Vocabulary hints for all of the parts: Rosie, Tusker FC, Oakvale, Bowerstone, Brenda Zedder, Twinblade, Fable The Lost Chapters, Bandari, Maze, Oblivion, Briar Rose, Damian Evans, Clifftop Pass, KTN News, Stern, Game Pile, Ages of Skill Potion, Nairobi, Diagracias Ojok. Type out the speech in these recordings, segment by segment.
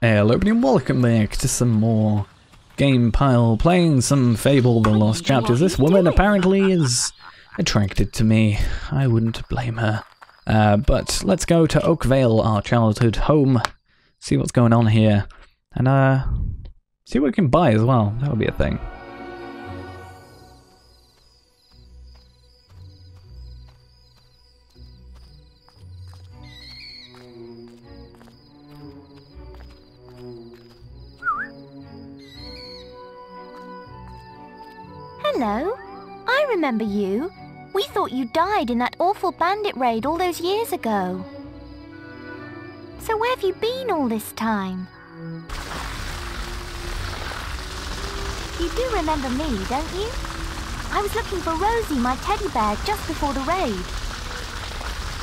Hello and welcome back to some more Game Pile, playing some Fable The Lost Chapters. This woman apparently is attracted to me. I wouldn't blame her. But let's go to Oakvale, our childhood home, see what's going on here, and see what we can buy as well. That would be a thing. Hello, I remember you. We thought you died in that awful bandit raid all those years ago. So where have you been all this time? You do remember me, don't you? I was looking for Rosie, my teddy bear, just before the raid.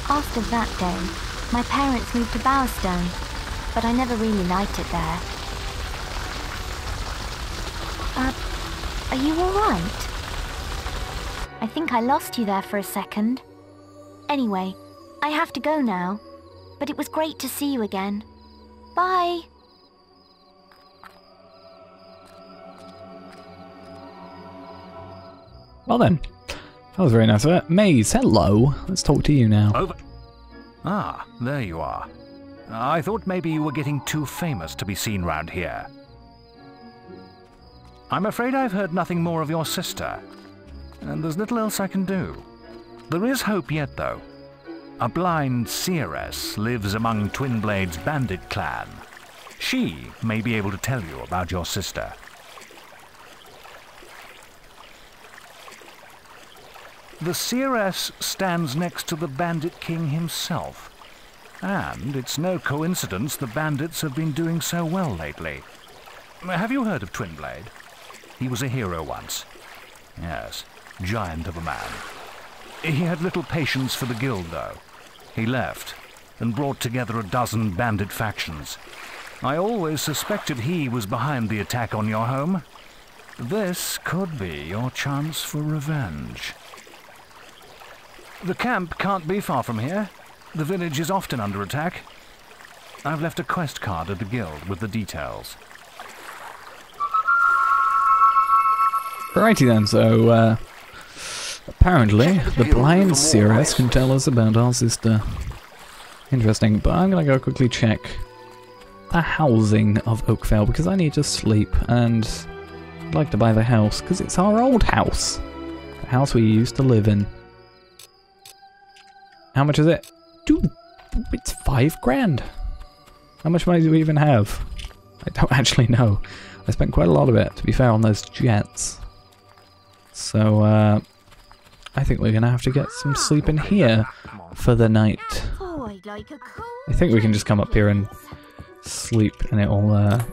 After that day, my parents moved to Bowerstone, but I never really liked it there. Are you alright? I think I lost you there for a second. Anyway, I have to go now, but it was great to see you again. Bye! Well then, that was very nice of it. Maze, hello! Let's talk to you now. Over. Ah, there you are. I thought maybe you were getting too famous to be seen round here. I'm afraid I've heard nothing more of your sister, and there's little else I can do. There is hope yet, though. A blind seeress lives among Twinblade's bandit clan. She may be able to tell you about your sister. The seeress stands next to the bandit king himself, and it's no coincidence the bandits have been doing so well lately. Have you heard of Twinblade? He was a hero once. Yes, giant of a man. He had little patience for the guild, though. He left and brought together a dozen bandit factions. I always suspected he was behind the attack on your home. This could be your chance for revenge. The camp can't be far from here. The village is often under attack. I've left a quest card at the guild with the details. Righty then, so apparently the blind seeress can tell us about our sister. Interesting, but I'm going to go quickly check the housing of Oakvale because I need to sleep and I'd like to buy the house because it's our old house. The house we used to live in. How much is it? Dude, it's 5 grand. How much money do we even have? I don't actually know. I spent quite a lot of it, to be fair, on those jets. So, I think we're going to have to get some sleep in here for the night. I think we can just come up here and sleep and it'll,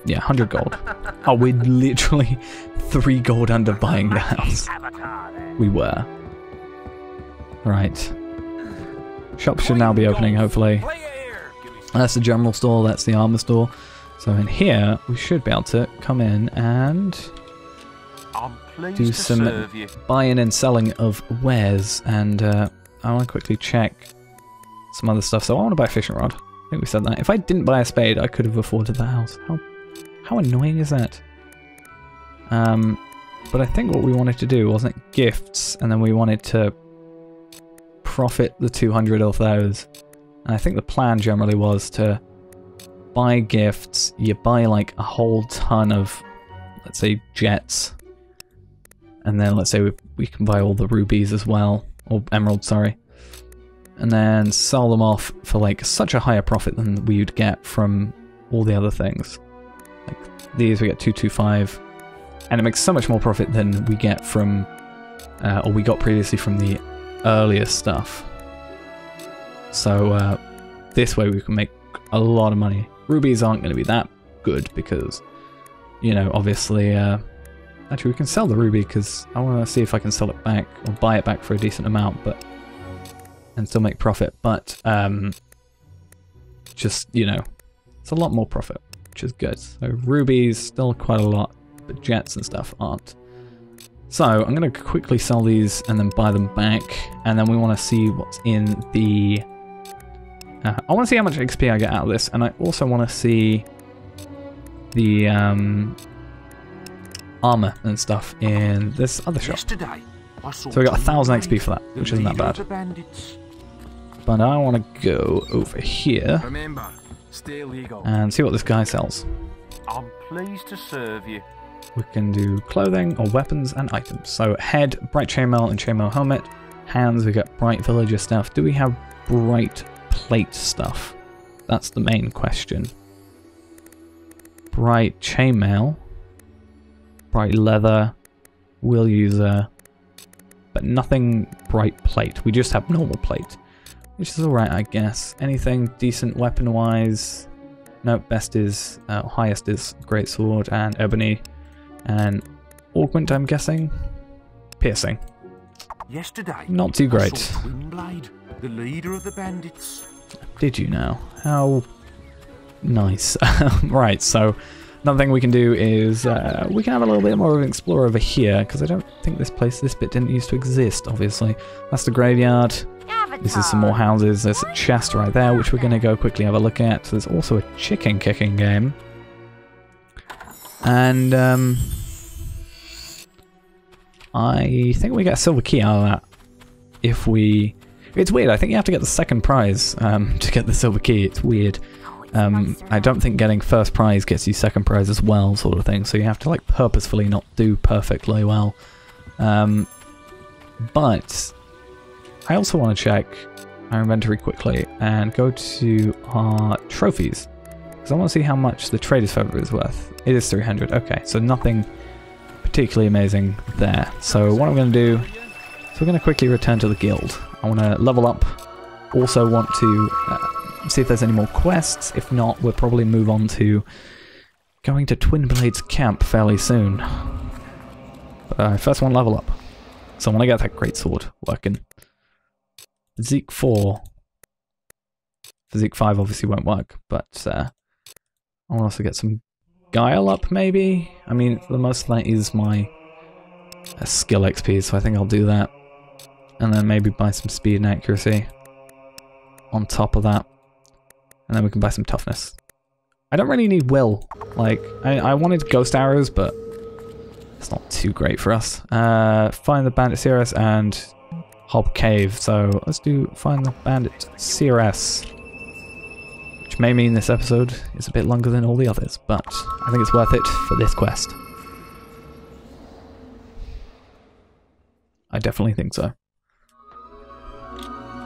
yeah, 100 gold. Oh, we're literally 3 gold under buying the house. We were. Right. Shops should now be opening, hopefully. That's the general store, that's the armor store. So in here, we should be able to come in and do some buying and selling of wares, and I want to quickly check some other stuff. So I want to buy a fishing rod. I think we said that. If I didn't buy a spade, I could have afforded the house. How annoying is that? But I think what we wanted to do wasn't it gifts, and then we wanted to profit the 200 off those. And I think the plan generally was to buy gifts. You buy like a whole ton of, let's say, jets. And then let's say we can buy all the rubies as well, or emeralds, sorry. And then sell them off for like such a higher profit than we would get from all the other things. Like these we get 225, and it makes so much more profit than we get from, or we got previously from the earlier stuff. So this way we can make a lot of money. Rubies aren't going to be that good because, you know, obviously... Actually, we can sell the ruby because I want to see if I can sell it back or buy it back for a decent amount, but and still make profit. But just, you know, it's a lot more profit, which is good. So rubies still quite a lot, but jets and stuff aren't. So I'm going to quickly sell these and then buy them back, and then we want to see what's in the. I want to see how much XP I get out of this, and I also want to see the armor and stuff in this other shop. So we got 1,000 XP for that, which isn't that bad. But I want to go over here and see what this guy sells. I'm pleased to serve you. We can do clothing or weapons and items. So head, bright chainmail and chainmail helmet. Hands, we got bright villager stuff. Do we have bright plate stuff? That's the main question. Bright chainmail, bright leather, wheel user, but nothing bright plate. We just have normal plate, which is alright, I guess. Anything decent weapon-wise? No, best is, highest is greatsword and ebony, and augment, I'm guessing? Piercing. Yesterday, not too great. Twinblade, the leader of the bandits. Did you now? How nice. Right, so another thing we can do is we can have a little bit more of an explore over here, because I don't think this place, this bit didn't used to exist, obviously. That's the graveyard. This is some more houses. There's a chest right there, which we're going to go quickly have a look at. There's also a chicken kicking game. And I think we get a silver key out of that. If we... It's weird, I think you have to get the second prize to get the silver key. It's weird. I don't think getting first prize gets you second prize as well, sort of thing. So you have to like purposefully not do perfectly well. But... I also want to check our inventory quickly and go to our trophies, because I want to see how much the trader's favor is worth. It is 300. Okay, so nothing particularly amazing there. So what I'm going to do is we're going to quickly return to the guild. I want to level up. Also want to see if there's any more quests. If not, we'll probably move on to going to Twinblade's camp fairly soon. But I first want to level up. So I want to get that greatsword working. Physique 4. Physique 5 obviously won't work, but I'll also get some guile up maybe? I mean, the most of that is my skill XP, so I think I'll do that. And then maybe buy some speed and accuracy on top of that. And then we can buy some toughness. I don't really need will. Like, I wanted ghost arrows, but it's not too great for us. Find the bandit Cirrus and... Hob Cave, so let's do find the bandit CRS, which may mean this episode is a bit longer than all the others, but I think it's worth it for this quest. I definitely think so.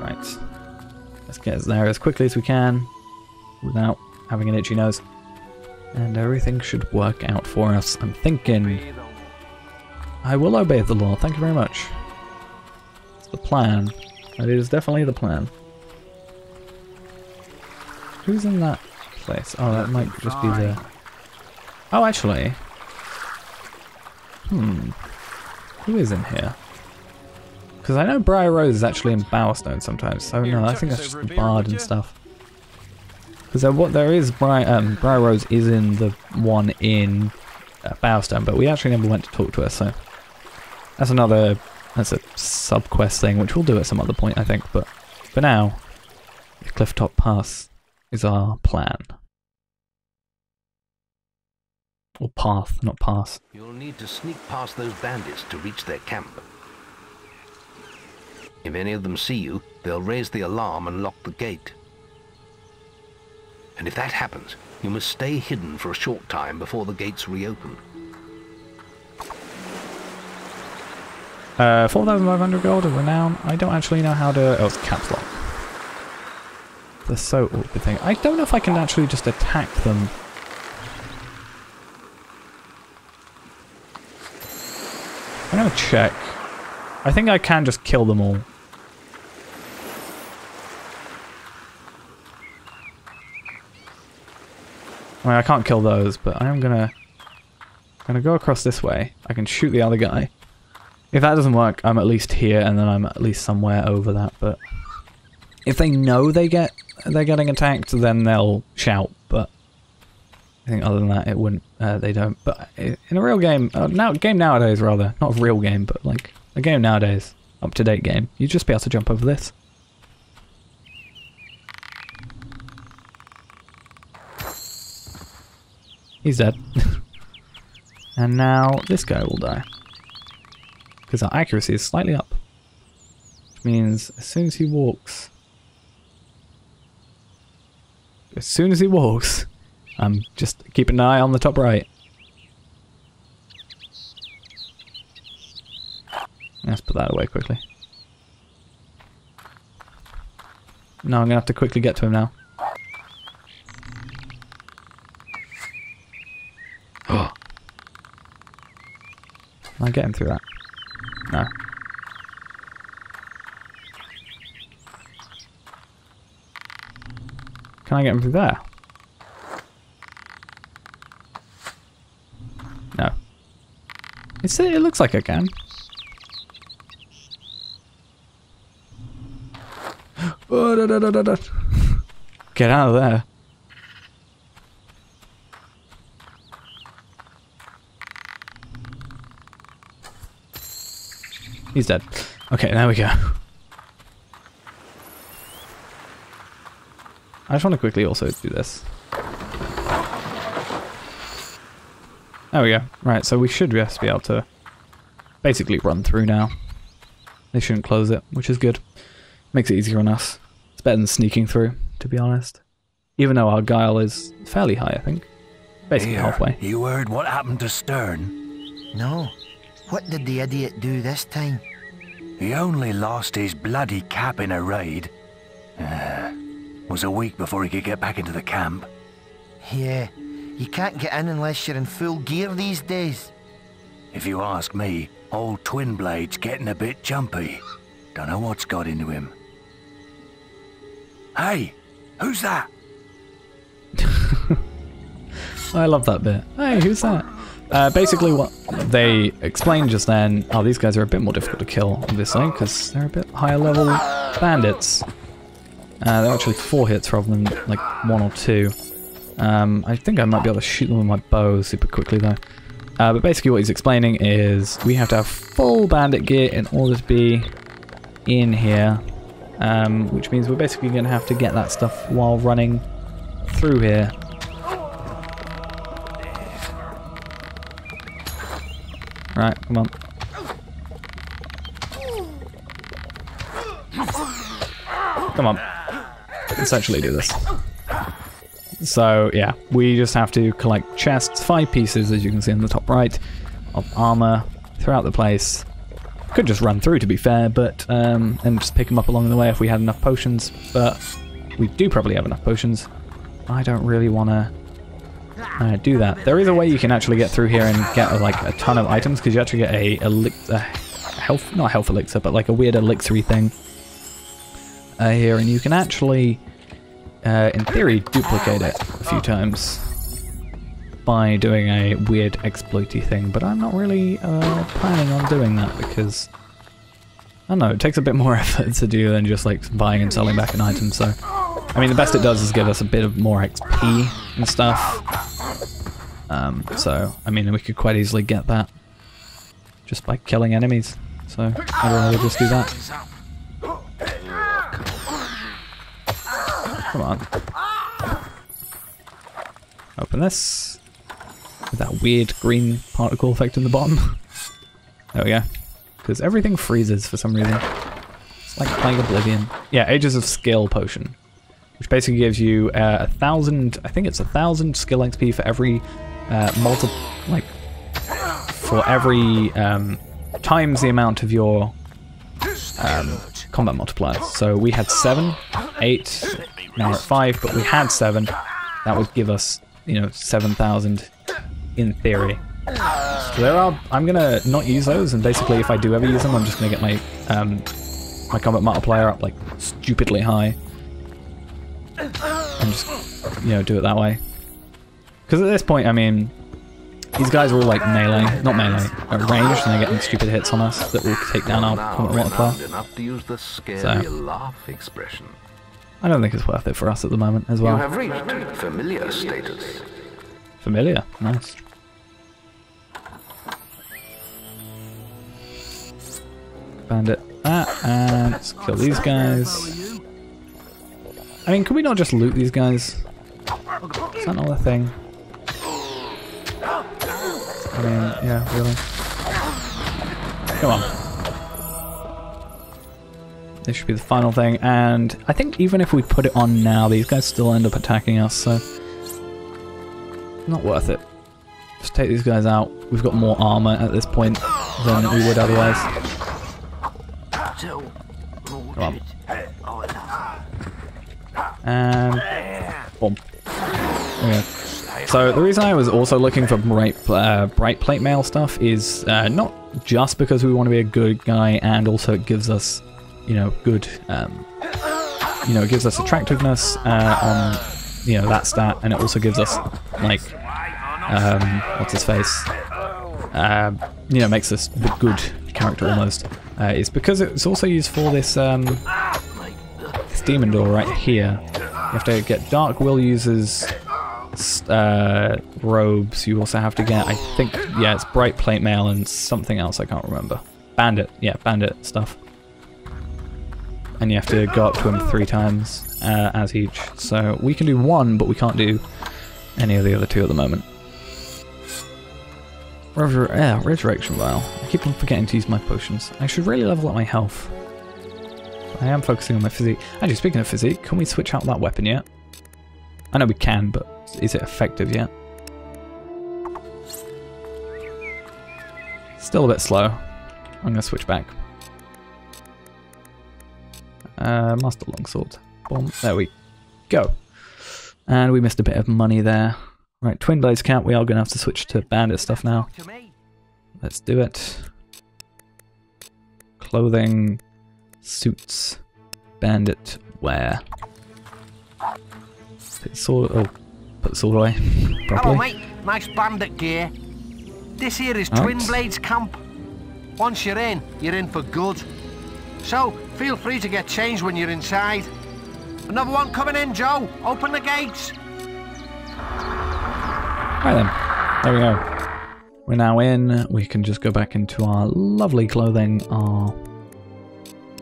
Right, let's get us there as quickly as we can without having an itchy nose, and everything should work out for us. I'm thinking I will obey the law, thank you very much. The plan. That is definitely the plan. Who's in that place? Oh, that might just be the... Oh, actually. Who is in here? Because I know Briar Rose is actually in Bowerstone sometimes, so no, I think that's just the bard and stuff. Because what there is, Briar Rose is in the one in Bowerstone, but we actually never went to talk to her, so... That's another... That's a sub-quest thing, which we'll do at some other point, I think, but for now, the Clifftop Pass is our plan. Or path, not pass. You'll need to sneak past those bandits to reach their camp. If any of them see you, they'll raise the alarm and lock the gate. And if that happens, you must stay hidden for a short time before the gates reopen. 4,500 gold of renown. I don't actually know how to... Oh, it's caps lock. The so awkward thing. I don't know if I can actually just attack them. I'm gonna check. I think I can just kill them all. I mean, I can't kill those, but I am gonna go across this way. I can shoot the other guy. If that doesn't work, I'm at least here, and then I'm at least somewhere over that, but... If they know they're getting attacked, then they'll shout, but... I think other than that, it wouldn't... they don't, but... In a real game... now, game nowadays, rather. Not a real game, but, like, a game nowadays. Up-to-date game. You'd just be able to jump over this. He's dead. And now this guy will die. Because our accuracy is slightly up. Which means as soon as he walks... I'm just keeping an eye on the top right. Let's put that away quickly. No, I'm going to have to quickly get to him now. Oh. Can I get him through that? No. Can I get him through there? No. It looks like I can. Oh, da, da, da, da, da. Get out of there. He's dead. Okay, there we go. I just want to quickly also do this. There we go. Right, so we should just be able to basically run through now. They shouldn't close it, which is good. Makes it easier on us. It's better than sneaking through, to be honest. Even though our guile is fairly high, I think. Basically here, halfway. You heard what happened to Stern? No. What did the idiot do this time? He only lost his bloody cap in a raid. Was a week before he could get back into the camp. Yeah. You can't get in unless you're in full gear these days. If you ask me, old Twinblade's getting a bit jumpy. Don't know what's got into him. Hey, who's that? I love that bit. Hey, who's that? Basically what they explained just then, oh, these guys are a bit more difficult to kill, obviously, because they're a bit higher level bandits. They're actually 4 hits rather than like 1 or 2. I think I might be able to shoot them with my bow super quickly though. But basically what he's explaining is we have to have full bandit gear in order to be in here, which means we're basically going to have to get that stuff while running through here. Right, come on. Come on. Let's actually do this. So, yeah, we just have to collect chests, 5 pieces, as you can see in the top right, of armor throughout the place. Could just run through, to be fair, but and just pick them up along the way if we had enough potions. But we do probably have enough potions. I don't really want to do that. There is a way you can actually get through here and get like a ton of items, because you actually get a health, not health elixir, but like a weird elixir-y thing here, and you can actually, in theory, duplicate it a few times by doing a weird exploity thing, but I'm not really planning on doing that because, I don't know, it takes a bit more effort to do than just like buying and selling back an item, so. I mean, the best it does is give us a bit of more XP and stuff. So, I mean, we could quite easily get that just by killing enemies, so I'd rather just do that. Come on. Open this. With that weird green particle effect in the bottom. There we go. Because everything freezes for some reason. It's like playing Oblivion. Yeah, Ages of Skill Potion. Which basically gives you 1,000, I think it's 1,000 skill XP for every times the amount of your combat multipliers. So we had 7, 8, now we're at 5, but we had 7. That would give us, you know, 7,000 in theory. So there are, I'm gonna not use those, and basically if I do ever use them, I'm just gonna get my combat multiplier up like stupidly high and just, you know, do it that way. Because at this point, I mean, these guys are all like at range, and they're getting stupid hits on us that will take down our combat multiplier. So I don't think it's worth it for us at the moment as well. You have reached familiar status. Familiar, nice. Bandit that, and let's kill these guys. I mean, can we not just loot these guys? Is that not a thing? I mean, yeah, really. Come on. This should be the final thing, and I think even if we put it on now, these guys still end up attacking us, so... Not worth it. Just take these guys out. We've got more armor at this point than we would otherwise. Come on. And... boom. Okay. So the reason I was also looking for bright plate mail stuff is not just because we want to be a good guy, and also it gives us, you know, good, it gives us attractiveness on, you know, that stat, and it also gives us like, what's his face, you know, makes us a good character almost. It's because it's also used for this this demon door right here. You have to get Dark Will users. Robes. You also have to get, I think, yeah, it's bright plate mail and something else I can't remember. Bandit, yeah, bandit stuff. And you have to go up to him 3 times as each. So we can do 1, but we can't do any of the other 2 at the moment. Resurrection vial. I keep on forgetting to use my potions. I should really level up my health. I am focusing on my physique. Actually, speaking of physique, can we switch out that weapon yet? I know we can, but is it effective yet? Still a bit slow. I'm going to switch back. Master Longsword. Boom. There we go. And we missed a bit of money there. Right, Twinblade's camp. We are going to have to switch to bandit stuff now. Let's do it. Clothing, suits, bandit wear. Sword, oh, put the sword away. Hello, mate. Nice bandit gear. This here is Twinblade's camp. Once you're in for good. So, feel free to get changed when you're inside. Another one coming in, Joe. Open the gates. Right then. There we go. We're now in. We can just go back into our lovely clothing, our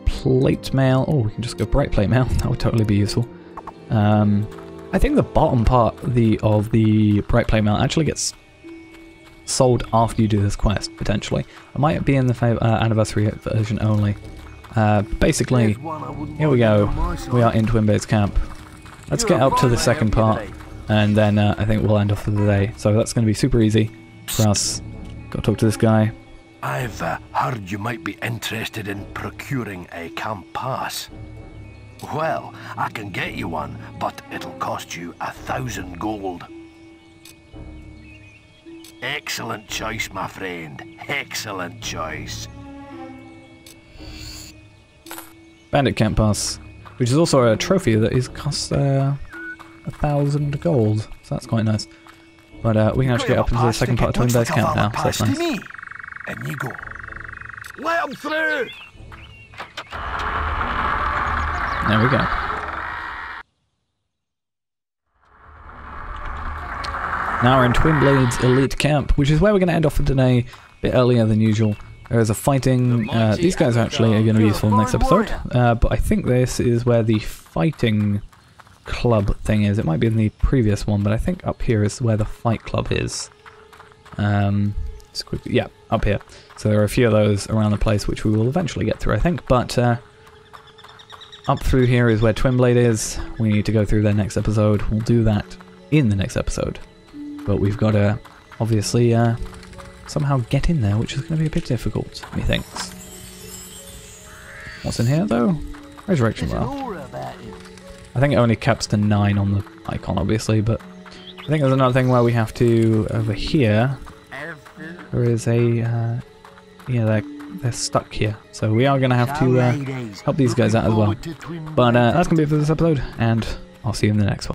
plate mail. Oh, we can just go bright plate mail. That would totally be useful. I think the bottom part of the bright plate mail actually gets sold after you do this quest, potentially. It might be in the anniversary version only. Basically, here we go. We are in Twinblade's camp. Let's get up to the second part, and then I think we'll end off for the day. So that's going to be super easy for us. Got to talk to this guy. I've heard you might be interested in procuring a camp pass. Well, I can get you one, but it'll cost you 1,000 gold. Excellent choice, my friend. Excellent choice. Bandit camp pass, which is also a trophy that is costs 1,000 gold, so that's quite nice. But we can actually get up into the second part of Twinblade's camp now, so that's nice. And you go. Let 'em through! There we go. Now we're in Twinblade's elite camp, which is where we're going to end off for today, a bit earlier than usual. There is a fighting... these guys actually are going to be useful in the next episode, but I think this is where the fighting club thing is. It might be in the previous one, but I think up here is where the fight club is. Just quickly, yeah, up here. So there are a few of those around the place, which we will eventually get through, I think, but... up through here is where Twinblade is. We need to go through their next episode. We'll do that in the next episode. But we've got to, obviously, somehow get in there, which is going to be a bit difficult, methinks. What's in here, though? Resurrection Vial. I think it only caps to 9 on the icon, obviously, but... I think there's another thing where we have to... Over here... There is a... yeah, there... They're stuck here, so we are going to have to help these guys out as well. But that's going to be it for this episode, and I'll see you in the next one.